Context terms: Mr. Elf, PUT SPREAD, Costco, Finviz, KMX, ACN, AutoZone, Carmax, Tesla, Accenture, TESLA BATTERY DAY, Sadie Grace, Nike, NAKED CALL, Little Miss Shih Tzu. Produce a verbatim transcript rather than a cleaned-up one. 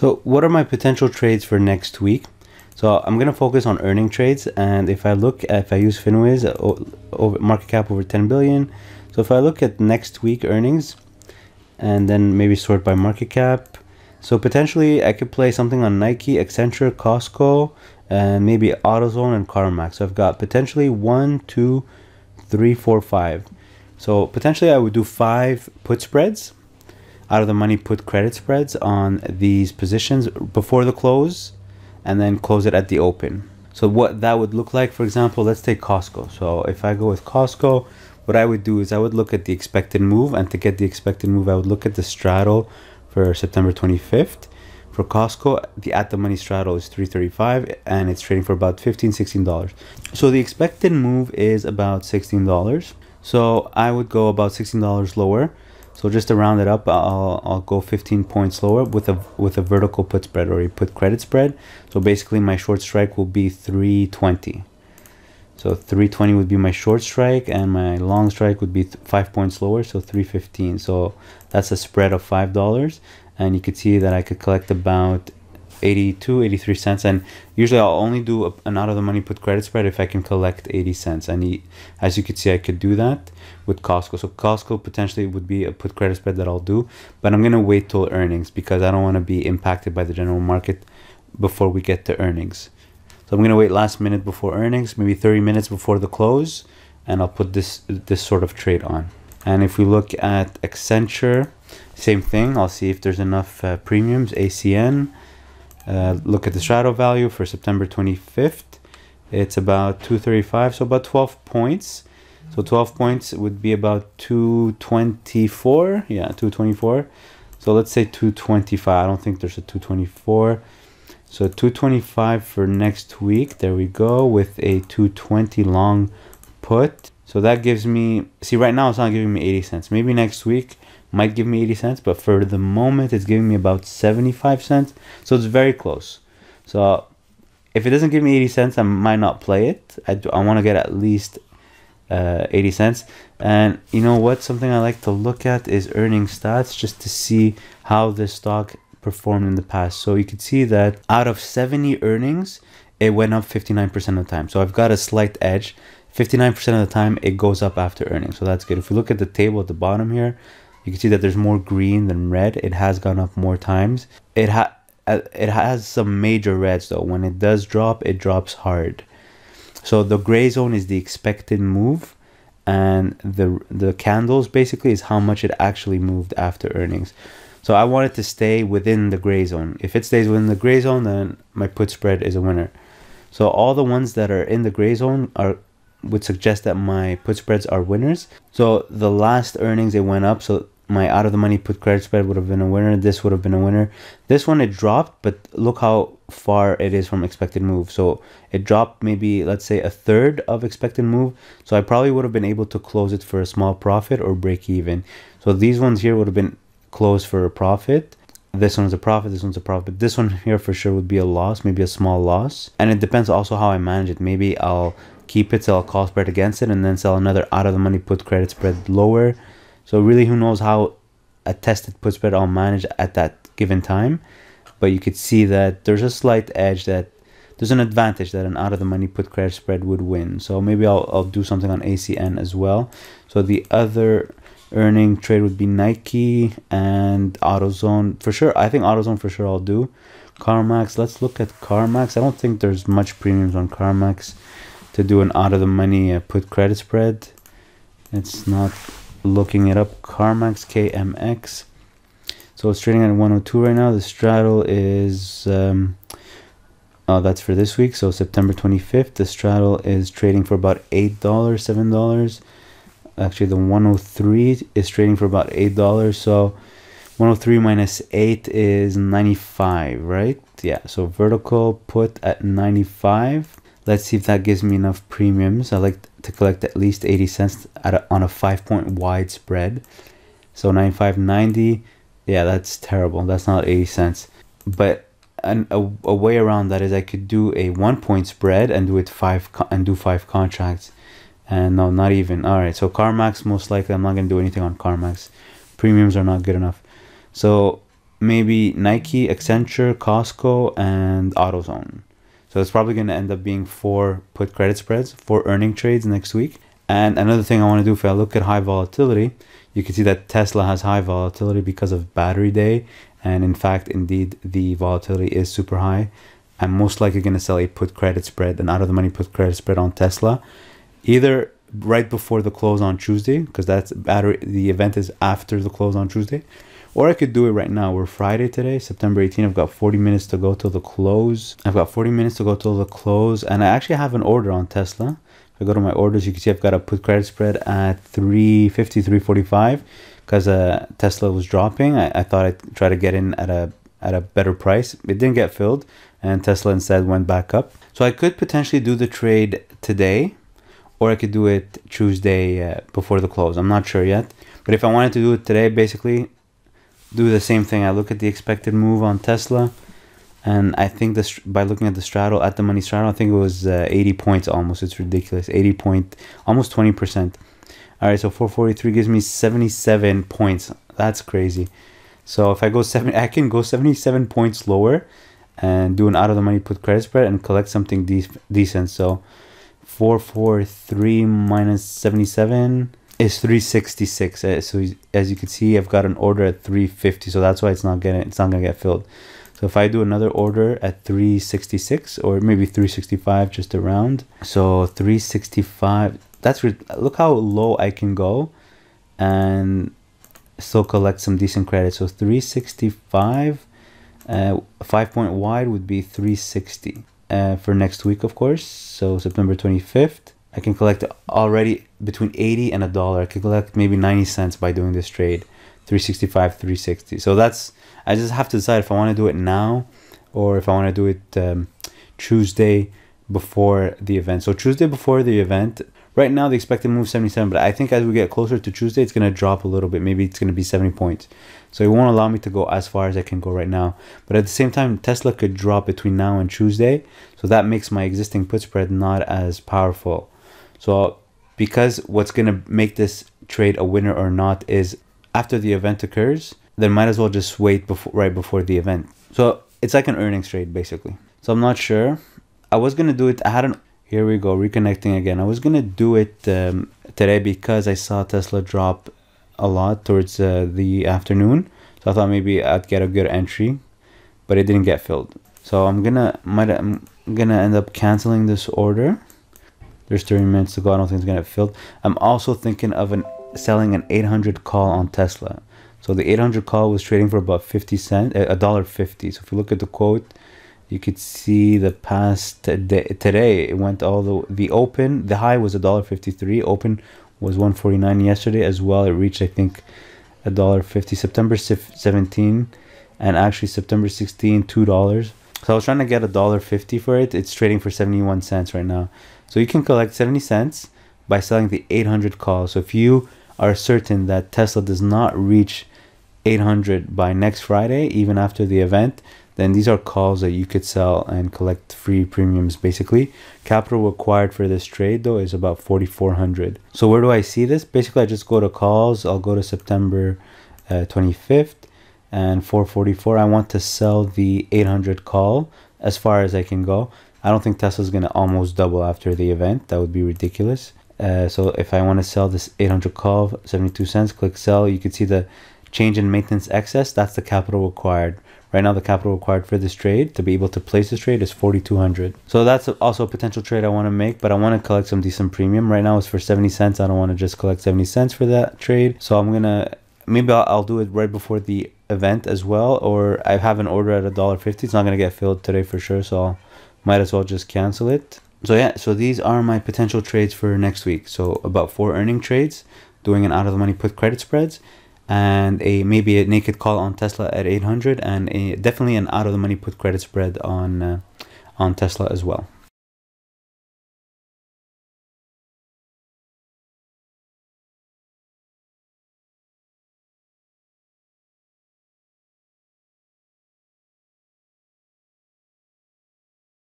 So what are my potential trades for next week? So I'm going to focus on earning trades, and if I look at, if I use Finviz, over market cap over ten billion. So if I look at next week earnings and then maybe sort by market cap, so potentially I could play something on Nike, Accenture, Costco, and maybe AutoZone and Carmax. So I've got potentially one, two, three, four, five. So potentially I would do five put spreads, out of the money put credit spreads on these positions before the close, and then close it at the open. So what that would look like, for example, let's take Costco. So if I go with Costco, what I would do is I would look at the expected move, and to get the expected move, I would look at the straddle for September twenty-fifth. For Costco, the at the money straddle is three thirty-five, and it's trading for about fifteen, sixteen dollars. So the expected move is about sixteen dollars. So I would go about sixteen dollars lower. So just to round it up, I'll, I'll go fifteen points lower with a with a vertical put spread or a put credit spread. So basically my short strike will be three twenty. So three twenty would be my short strike, and my long strike would be five points lower, so three fifteen. So that's a spread of five dollars, and you could see that I could collect about eighty-two, eighty-three cents, and usually I'll only do a, an out of the money put credit spread if I can collect eighty cents, and he, as you could see, I could do that with Costco. So Costco potentially would be a put credit spread that I'll do, but I'm gonna wait till earnings because I don't want to be impacted by the general market before we get to earnings. So I'm gonna wait last minute before earnings, maybe thirty minutes before the close, and I'll put this this sort of trade on. And if we look at Accenture, same thing. I'll see if there's enough uh, premiums. A C N, Uh, look at the shadow value for September twenty-fifth. It's about two thirty-five, so about twelve points. So twelve points would be about two twenty-four. Yeah, two twenty-four. So let's say two twenty-five. I don't think there's a two twenty-four. So two twenty-five for next week. There we go, with a two twenty long put. So that gives me, see right now it's not giving me eighty cents. Maybe next week might give me eighty cents, but for the moment it's giving me about seventy-five cents. So it's very close. So if it doesn't give me eighty cents, I might not play it. I, do, I want to get at least uh, eighty cents. And you know what? Something I like to look at is earnings stats, just to see how this stock performed in the past. So you can see that out of seventy earnings, it went up fifty-nine percent of the time. So I've got a slight edge. fifty-nine percent of the time, it goes up after earnings. So that's good. If we look at the table at the bottom here, you can see that there's more green than red. It has gone up more times. It ha it has some major reds though. When it does drop, it drops hard. So the gray zone is the expected move, and the the candles basically is how much it actually moved after earnings. So I want it to stay within the gray zone. If it stays within the gray zone, then my put spread is a winner. So all the ones that are in the gray zone are would suggest that my put spreads are winners. So the last earnings it went up, so my out of the money put credit spread would have been a winner. This would have been a winner. This one, it dropped, but look how far it is from expected move. So it dropped maybe, let's say, a third of expected move. So I probably would have been able to close it for a small profit or break even. So these ones here would have been closed for a profit. This one's a profit, this one's a profit. This one here for sure would be a loss, maybe a small loss. And it depends also how I manage it. Maybe I'll keep it, sell a call spread against it, and then sell another out of the money put credit spread lower. So really, who knows how a tested put spread I'll manage at that given time. But you could see that there's a slight edge, that there's an advantage that an out of the money put credit spread would win. So maybe I'll, I'll do something on A C N as well. So the other earning trade would be Nike and AutoZone for sure. I think AutoZone for sure I'll do. Carmax, let's look at Carmax. I don't think there's much premiums on Carmax to do an out of the money uh, put credit spread. It's not looking it up. Carmax, K M X. So it's trading at one oh two right now. The straddle is um, oh, that's for this week. So September twenty-fifth, the straddle is trading for about eight dollars, seven dollars. Actually, the one oh three is trading for about eight dollars. So one oh three minus eight is ninety-five, right? Yeah, so vertical put at ninety-five. Let's see if that gives me enough premiums. I like to collect at least eighty cents at a, on a five point wide spread. So ninety-five ninety, yeah, that's terrible. That's not eighty cents. But an, a, a way around that is I could do a one point spread and do it five and do five contracts. And no, not even. All right, so Carmax, most likely I'm not gonna do anything on Carmax. Premiums are not good enough. So maybe Nike, Accenture, Costco, and AutoZone. So it's probably going to end up being four put credit spreads, four earning trades next week. And another thing I want to do, if I look at high volatility, you can see that Tesla has high volatility because of Battery Day. And in fact, indeed, the volatility is super high. I'm most likely going to sell a put credit spread, an out-of-the-money put credit spread on Tesla, either right before the close on Tuesday, because that's battery. The event is after the close on Tuesday. Or I could do it right now. We're Friday today, September eighteenth. I've got forty minutes to go till the close. I've got forty minutes to go till the close. And I actually have an order on Tesla. If I go to my orders, you can see I've got a put credit spread at three fifty, three forty-five because uh, Tesla was dropping. I, I thought I'd try to get in at a, at a better price. It didn't get filled. And Tesla instead went back up. So I could potentially do the trade today, or I could do it Tuesday uh, before the close. I'm not sure yet. But if I wanted to do it today, basically do the same thing. I look at the expected move on Tesla, and I think this, by looking at the straddle, at the money straddle, I think it was uh, eighty points almost. It's ridiculous. eighty point, almost twenty percent. All right, so four forty-three gives me seventy-seven points. That's crazy. So if I go seven, I can go seventy-seven points lower and do an out of the money put credit spread and collect something de decent. So four forty-three minus seventy-seven is three sixty-six. So as you can see, I've got an order at three fifty, so that's why it's not getting, it's not gonna get filled. So if I do another order at three sixty-six or maybe three sixty-five, just around, so three sixty-five, that's, look how low I can go and still collect some decent credit. So three sixty-five, uh, five point wide would be three sixty uh, for next week, of course. So September twenty-fifth, I can collect already between eighty and a dollar. I can collect maybe ninety cents by doing this trade, three sixty-five, three sixty. So that's, I just have to decide if I want to do it now or if I want to do it um, Tuesday before the event. So Tuesday before the event, right now the expected move seventy-seven, but I think as we get closer to Tuesday, it's going to drop a little bit. Maybe it's going to be seventy points. So it won't allow me to go as far as I can go right now. But at the same time, Tesla could drop between now and Tuesday. So that makes my existing put spread not as powerful. So because what's going to make this trade a winner or not is after the event occurs, then might as well just wait before, right before the event. So it's like an earnings trade basically. So I'm not sure. I was going to do it. I had an, here we go, reconnecting again. I was going to do it um, today because I saw Tesla drop a lot towards uh, the afternoon. So I thought maybe I'd get a good entry, but it didn't get filled. So I'm going to, might, I'm going to end up canceling this order. There's thirty minutes to go. I don't think it's going to get filled. I'm also thinking of an, selling an eight hundred call on Tesla. So the eight hundred call was trading for about fifty cents, a dollar fifty. So if you look at the quote, you could see the past day, today it went all the, the open, the high was a dollar fifty-three. Open was one forty-nine yesterday as well. It reached, I think, a dollar fifty. September seventeenth and actually September sixteenth, two dollars. So I was trying to get a dollar fifty for it. It's trading for seventy-one cents right now. So you can collect seventy cents by selling the eight hundred call. So if you are certain that Tesla does not reach eight hundred by next Friday, even after the event, then these are calls that you could sell and collect free premiums basically. Capital required for this trade though is about forty-four hundred. So where do I see this? Basically, I just go to calls. I'll go to September uh, twenty-fifth. And four forty-four, I want to sell the eight hundred call as far as I can go. I don't think Tesla's going to almost double after the event. That would be ridiculous. Uh, so if I want to sell this eight hundred call, seventy-two cents, click sell. You can see the change in maintenance excess. That's the capital required. Right now, the capital required for this trade to be able to place this trade is forty-two hundred. So that's also a potential trade I want to make, but I want to collect some decent premium. Right now, it's for seventy cents. I don't want to just collect seventy cents for that trade. So I'm going to, maybe I'll, I'll do it right before the event as well, or I have an order at a dollar fifty. It's not going to get filled today for sure, so I might as well just cancel it. So yeah, so these are my potential trades for next week. So about four earning trades, doing an out of the money put credit spreads, and a maybe a naked call on Tesla at eight hundred, and a, definitely an out of the money put credit spread on uh, on Tesla as well.